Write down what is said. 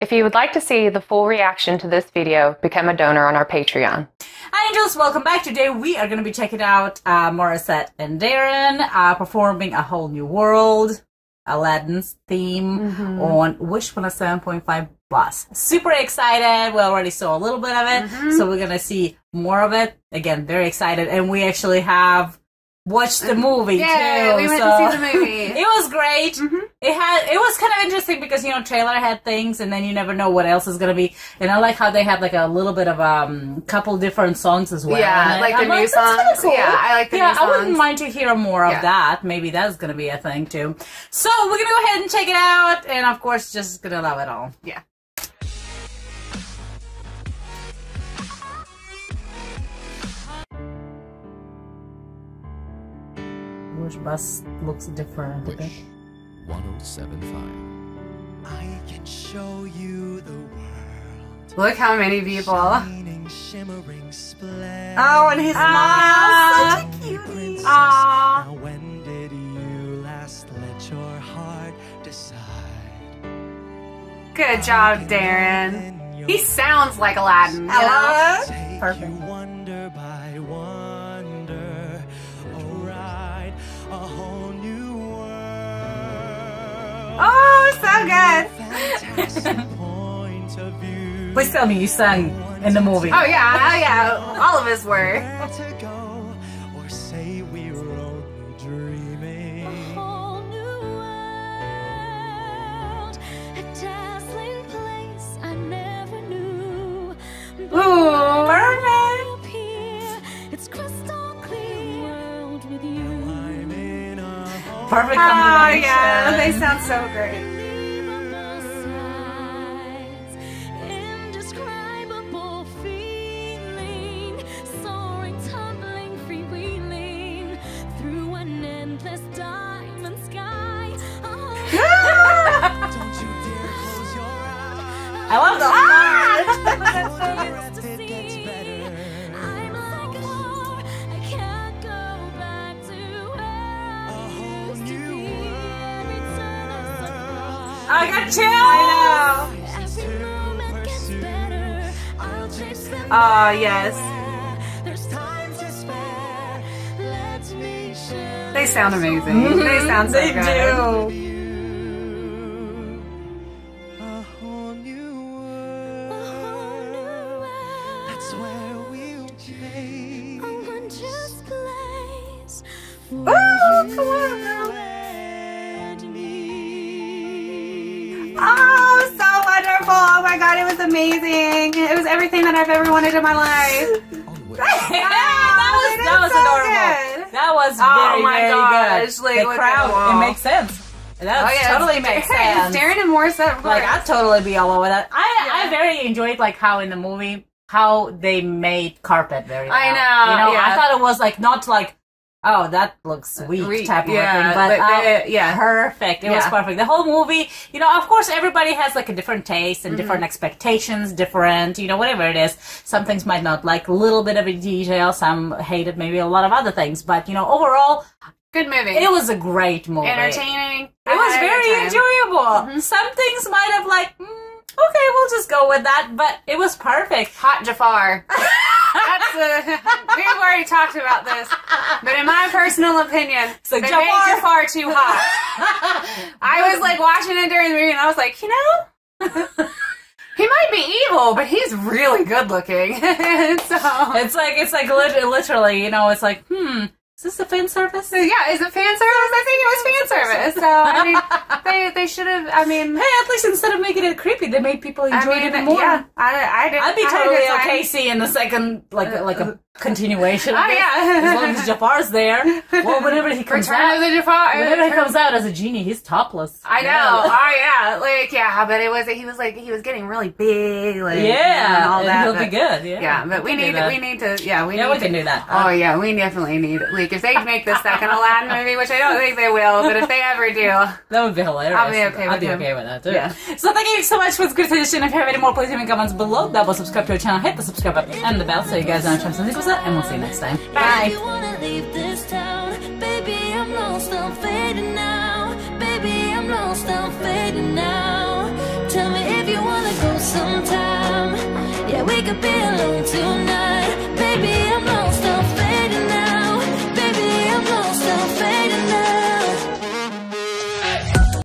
If you would like to see the full reaction to this video, become a donor on our Patreon. Hi Angels, welcome back. Today we are going to be checking out Morissette and Darren performing A Whole New World, Aladdin's theme, on Wish 107.5 Plus. Super excited. We already saw a little bit of it, so we're going to see more of it. Again, very excited. And we actually have watched the movie too. We went to see the movie. It was great. It was kind of interesting because, you know, trailer had things and then you never know what else is going to be. And I like how they had like a little bit of couple different songs as well. Yeah, like the new songs. Cool. Yeah, I like the new songs. Yeah, I wouldn't mind to hear more of that. Maybe that's going to be a thing too. So we're going to go ahead and check it out. And of course, just going to love it all. Yeah. Wish bus looks different a bit. 107.5. I can show you the world. Look how many people. Oh, and his mom. Such a cutie. Now, when did you last let your heart decide? Good job, Darren. He sounds like Aladdin. Hello. Perfect. Oh, so good. Please tell me you sang in the movie. Oh yeah, oh yeah, all of us were. Ooh, perfect. Oh yeah, they sound so great. Indescribable feeling, soaring, tumbling, freewheeling through an endless diamond sky. Don't you dare close your eyes. I love the I got chills! I know. Oh, yes. They sound amazing. They sound so good. They do. Amazing. It was everything that I've ever wanted in my life. Wow, that was so adorable. Good. That was very, very good. Like, the crowd, it makes sense. That totally makes sense. Darren and Morissette, like, I'd totally be all over that. I very enjoyed, like, how in the movie, how they made carpet very well. I know. You know, I thought it was, like, not like, oh, that looks weak type of thing, but perfect. It was perfect. The whole movie, you know, of course, everybody has like a different taste and different expectations, different, you know, whatever it is. Some things might not like a little bit of a detail. Some hated maybe a lot of other things, but you know, overall, good movie. It was a great movie. Entertaining. It was very enjoyable. Some things might have like, okay, we'll just go with that, but it was perfect. Hot Jafar. We've already talked about this, but in my personal opinion, it's like, they made Jafar too hot. I was like watching it during the movie, and I was like, you know, he might be evil, but he's really good looking. So it's like literally, you know, it's like, is this a fan service? So, yeah, is it fan service? I think it was fan service. So I mean, they should have. I mean, hey, at least instead of making it creepy, they made people enjoy it even more. Yeah, I'd be totally okay seeing the second, like a continuation. Oh yeah, as long as Jafar's there. Well, whenever he comes out, whenever he comes out as a genie, he's topless. I know. Yeah. Oh yeah, like but it was he was getting really big, like and all that. He'll be good. Yeah, but we need to do that. Oh yeah, we definitely need. If they make the second Aladdin movie, which I don't think they will, but if they ever do, that would be hilarious. I'll be okay with that too. Yeah. So thank you so much for this good suggestion. If you have any more, please leave me comments below. Double subscribe to our channel, hit the subscribe button and the bell so you guys don't miss something. And we'll see you next time. Bye. Baby, I'm lost, I'm fading now. Tell me if you wanna sometime. Yeah, we could be alone tonight.